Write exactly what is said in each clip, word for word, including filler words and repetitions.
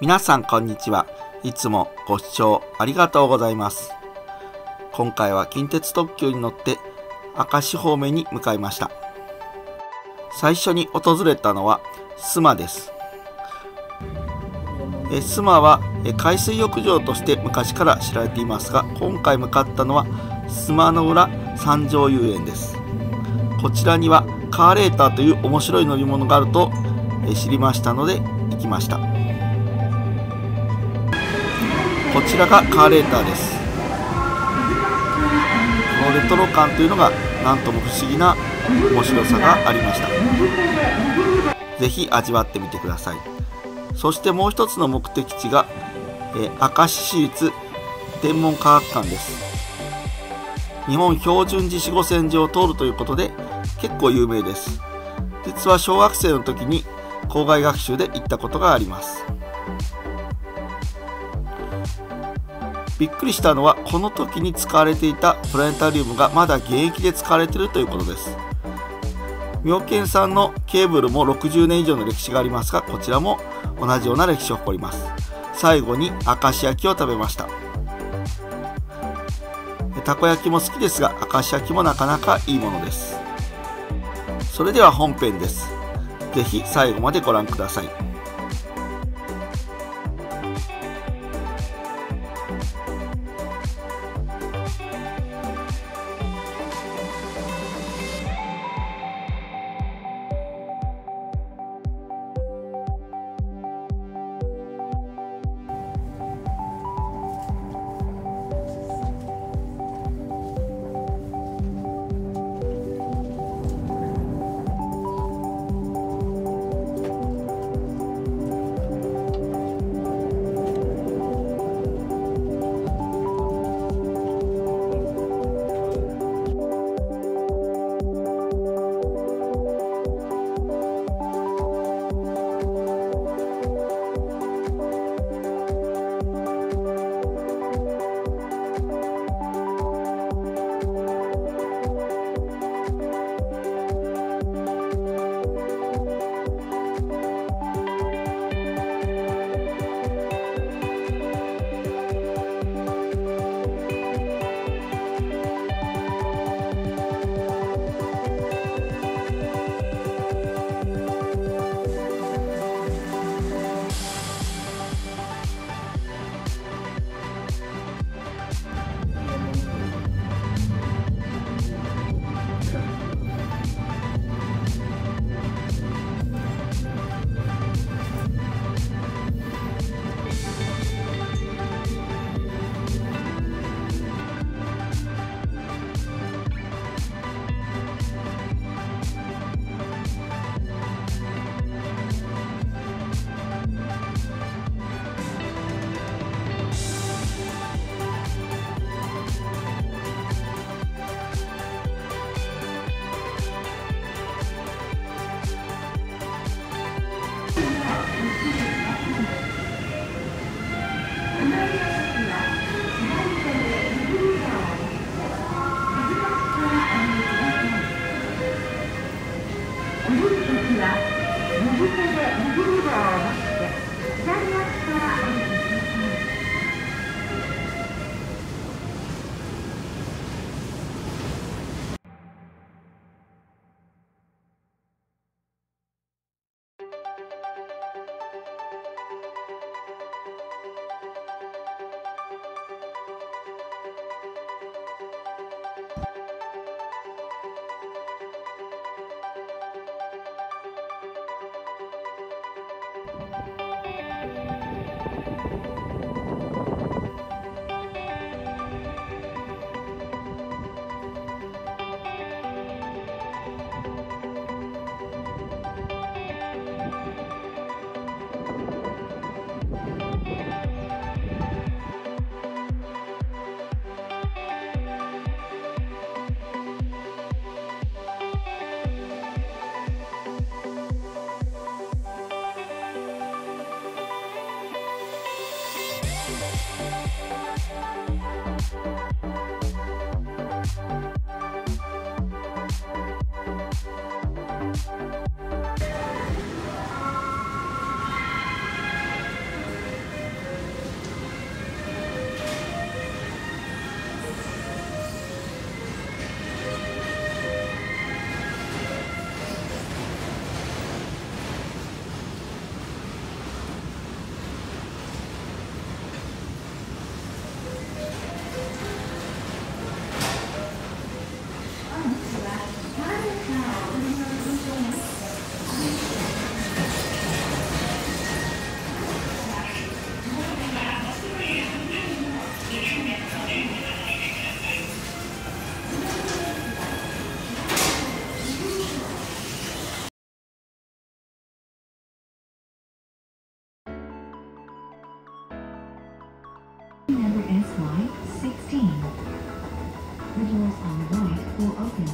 皆さんこんにちは。いつもご視聴ありがとうございます。今回は近鉄特急に乗って明石方面に向かいました。最初に訪れたのは須磨です。え須磨は海水浴場として昔から知られていますが、今回向かったのは須磨の浦三条遊園です。こちらにはカーレーターという面白い乗り物があると知りましたので行きました。こちらがカーレーターです。このレトロ感というのが何とも不思議な面白さがありました。是非味わってみてください。そしてもう一つの目的地が、えー、明石市立天文科学館です。日本標準時子線上を通るということで結構有名です。実は小学生の時に校外学習で行ったことがあります。びっくりしたのは、この時に使われていたプラネタリウムがまだ現役で使われているということです。妙見さんのケーブルもろくじゅうねん以上の歴史がありますが、こちらも同じような歴史を誇ります。最後に明石焼きを食べました。たこ焼きも好きですが、明石焼きもなかなかいいものです。それでは本編です。是非最後までご覧ください。S Y sixteen. The doors on the right will open.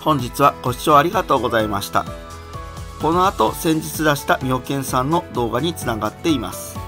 本日はご視聴ありがとうございました。この後先日出したみほけんさんの動画につながっています。